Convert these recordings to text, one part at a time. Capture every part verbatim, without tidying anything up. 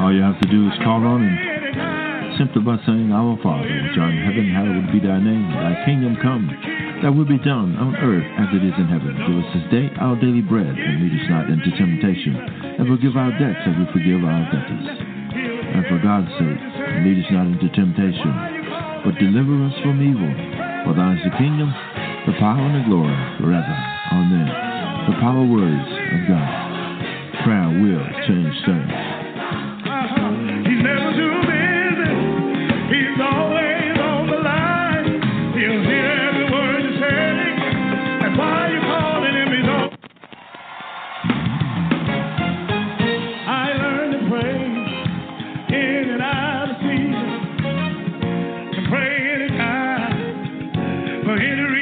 All you have to do is call on him simply by saying, Our Father, which art in heaven, hallowed be thy name. Thy kingdom come, thy will be done on earth as it is in heaven. Give us this day our daily bread, and lead us not into temptation, and forgive our debts as we forgive our debtors. And for God's sake, lead us not into temptation, but deliver us from evil. For thine is the kingdom, the power, and the glory forever. Amen. The power words of God. Prayer will change things. Uh-huh. He's never too busy. He's always on the line. He'll hear every word you say. That's why you're calling him. He's on. I learned to pray in and out of season. To pray any time for any reason.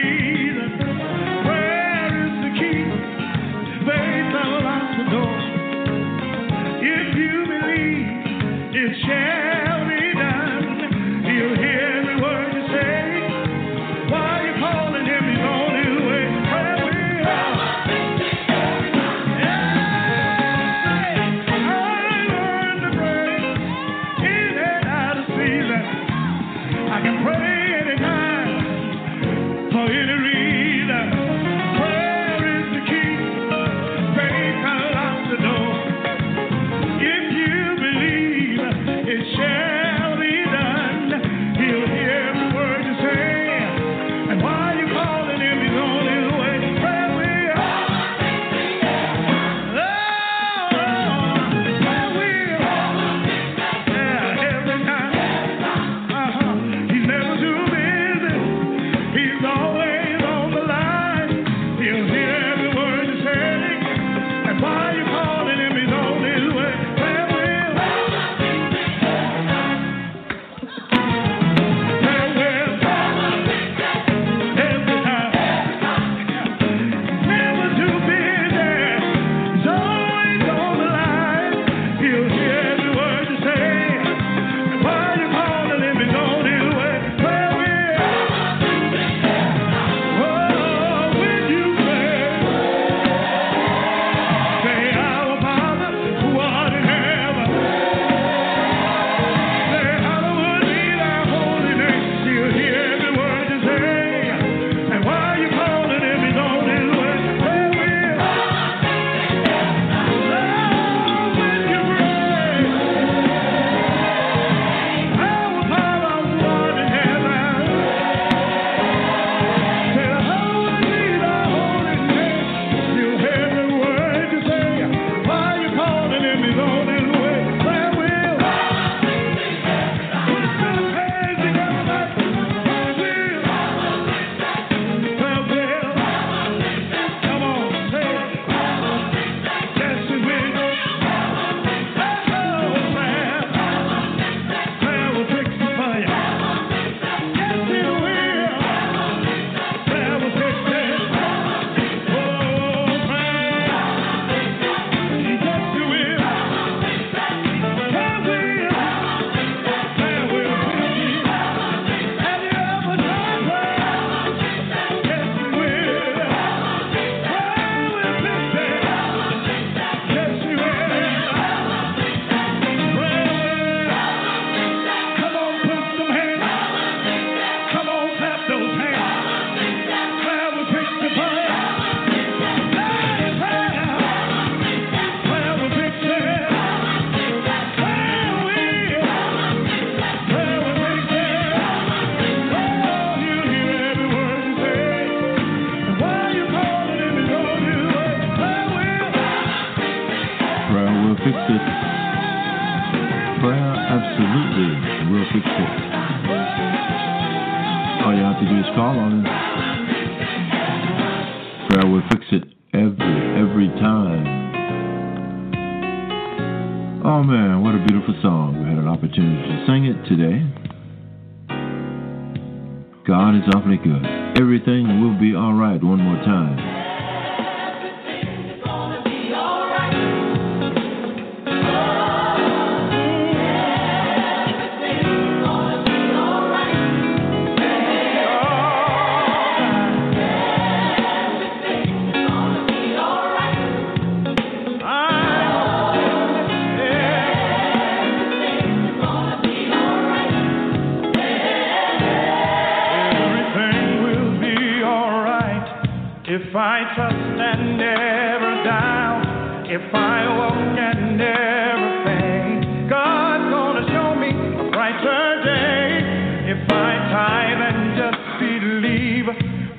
righteous and never down. If I walk and never faint, God's gonna show me a brighter day. If I tithe and just believe,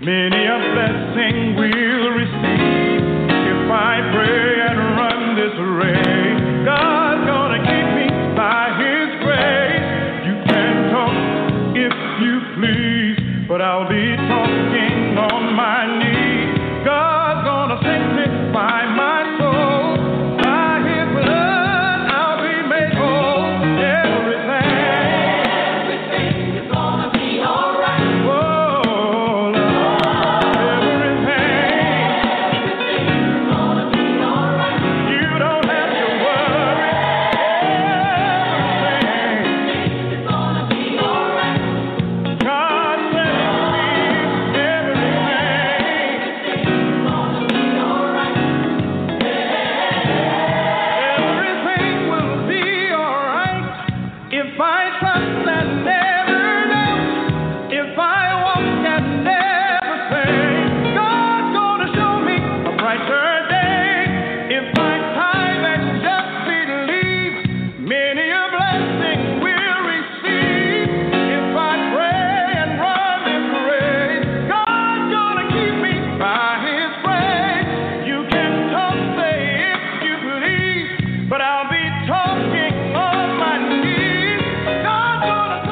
many a blessing we'll receive. If I pray and run this race, God's gonna keep me by His grace. You can talk if you please, but I'll be talking on my knees. God's gonna sanctify my soul. By His blood, I'll be made whole. Everything, everything is gonna be alright. Oh, Lord, everything, everything is gonna be alright. You don't have to worry. Everything is gonna be alright. God says everything, Everything's gonna be alright. everything will be alright. If I trust and never doubt, if I walk and never faint, God's gonna show me a brighter day. If I tithe and just believe, many a blessing we'll receive. If I pray and run this race, God's gonna keep me by His grace. You can talk, say if you please, but I'll be talking on my knees. God's gonna sanctify my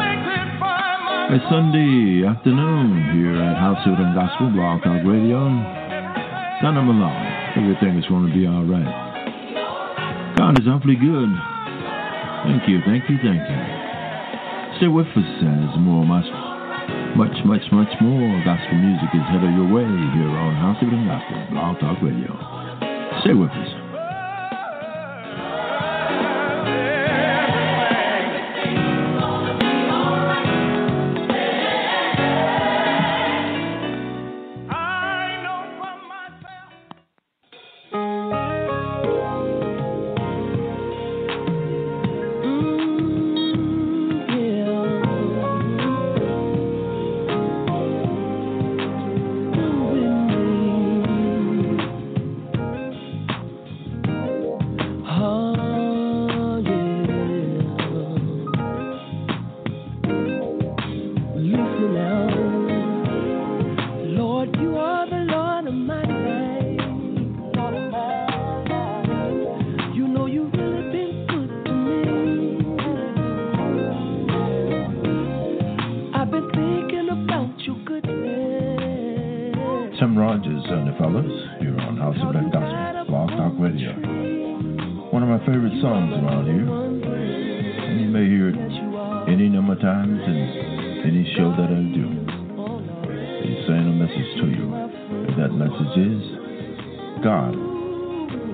It's Sunday afternoon here at House of Rhythm Gospel Blog Talk Radio. Ghana Malala, everything is going to be all right. God is awfully good. Thank you, thank you, thank you. Stay with us as more, much, much, much, much more gospel music is headed your way here on House of Rhythm Gospel Blog Talk Radio. Stay with us. I know for myself. Listen now, Lord, you are the Lord of my life. Lord of my life. You know you've really been good to me. I've been thinking about your goodness. Tim Rogers and the fellas here on House of Black Gospel Blog Talk Radio. One of my favorite songs around here, and you may hear it any number of times in any show that I do. He's saying a message to you, and that message is God,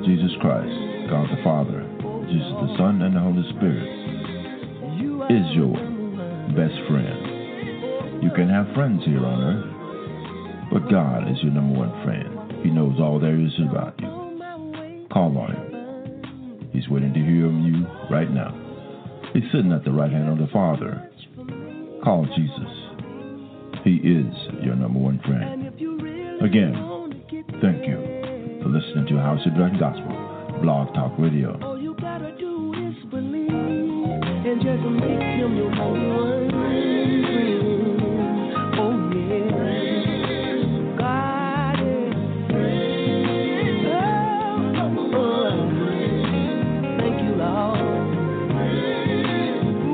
Jesus Christ, God the Father, Jesus the Son, and the Holy Spirit is your best friend. You can have friends here on earth, but God is your number one friend. He knows all there is about you. Call on him. He's waiting to hear from you right now. He's sitting at the right hand of the Father. Call Jesus. He is your number one friend. And if you really Again, wanna get thank you for listening to House of Black Gospel Blog Talk Radio. all you gotta do is believe and just make him your own. Oh yeah, God is. Oh, oh, oh. Thank you, Lord.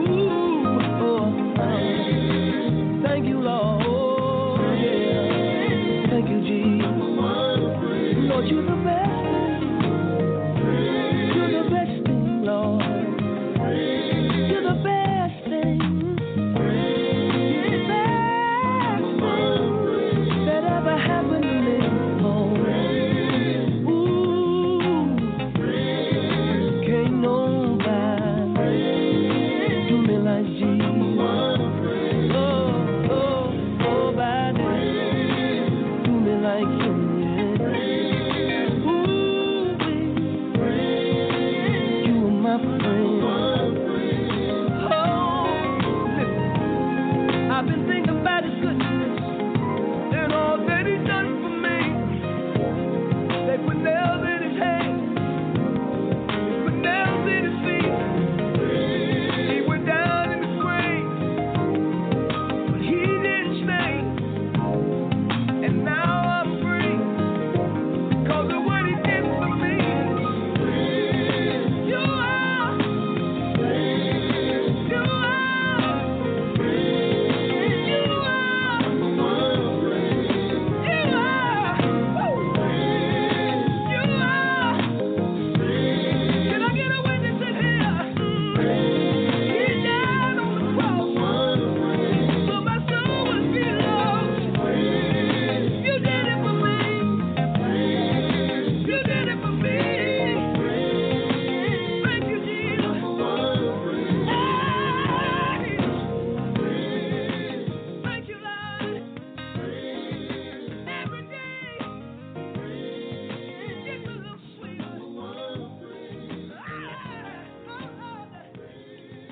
Ooh, oh, oh. Thank you, Lord. Oh, yeah. Thank you, Jesus. Lord, you're the best thing. You're the best thing, Lord. You're the best thing.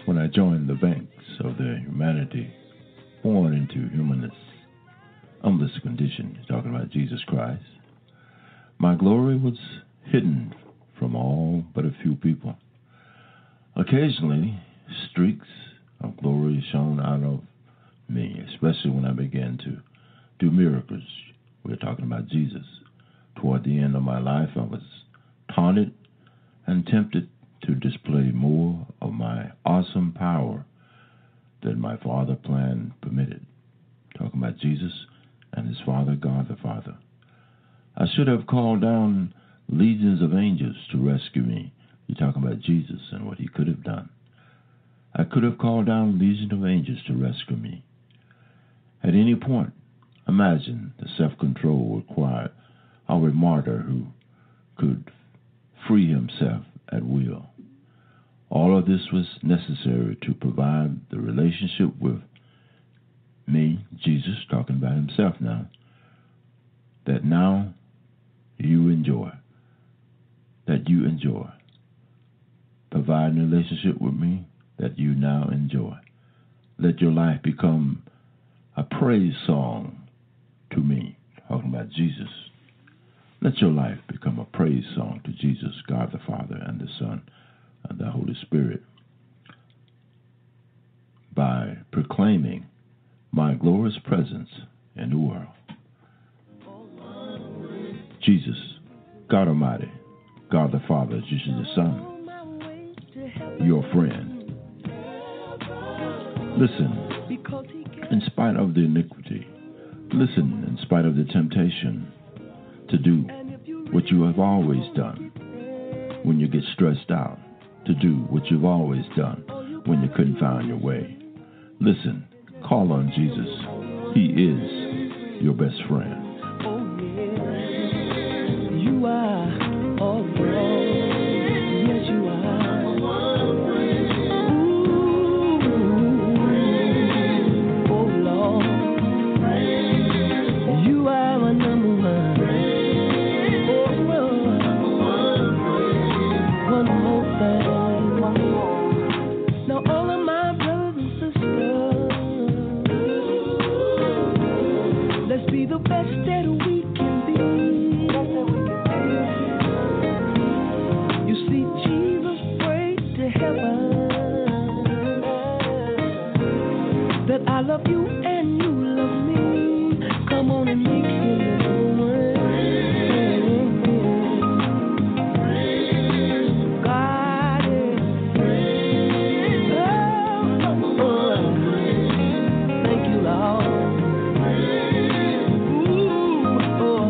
when I joined the banks of the humanity, born into humanness, humbless condition, talking about Jesus Christ, my glory was hidden from all but a few people. Occasionally, streaks of glory shone out of me, especially when I began to do miracles. We're talking about Jesus. Toward the end of my life, I was taunted and tempted to display more of my awesome power than my Father plan permitted. Talking about Jesus and his Father, God the Father. I should have called down legions of angels to rescue me. You're talking about Jesus and what he could have done. I could have called down legions of angels to rescue me. At any point, imagine the self-control required of a martyr who could free himself at will. All of this was necessary to provide the relationship with me, Jesus, talking about himself now, that now you enjoy, that you enjoy. Providing a relationship with me that you now enjoy. Let your life become a praise song to me, talking about Jesus. Let your life become a praise song to Jesus, God the Father, and the Son, and the Holy Spirit. By proclaiming my glorious presence in the world. Jesus, God Almighty, God the Father, Jesus the Son, your friend. Listen, in spite of the iniquity. Listen, in spite of the temptation to do what you have always done when you get stressed out, to do what you've always done when you couldn't find your way. Listen, call on Jesus. He is your best friend. You are all world. Yes, you are. Ooh, oh Lord, you are my number one. I love you and you love me. Come on and make it one. God is. Oh, oh. Thank you, Lord. Ooh, oh.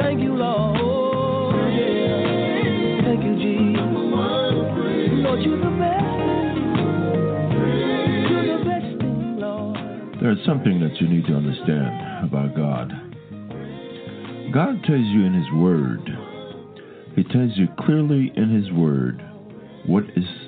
Thank you, Lord. Yeah. Thank you, Jesus. Lord, you're the best. There's something that you need to understand about God. God tells you in his word. He tells you clearly in his word what is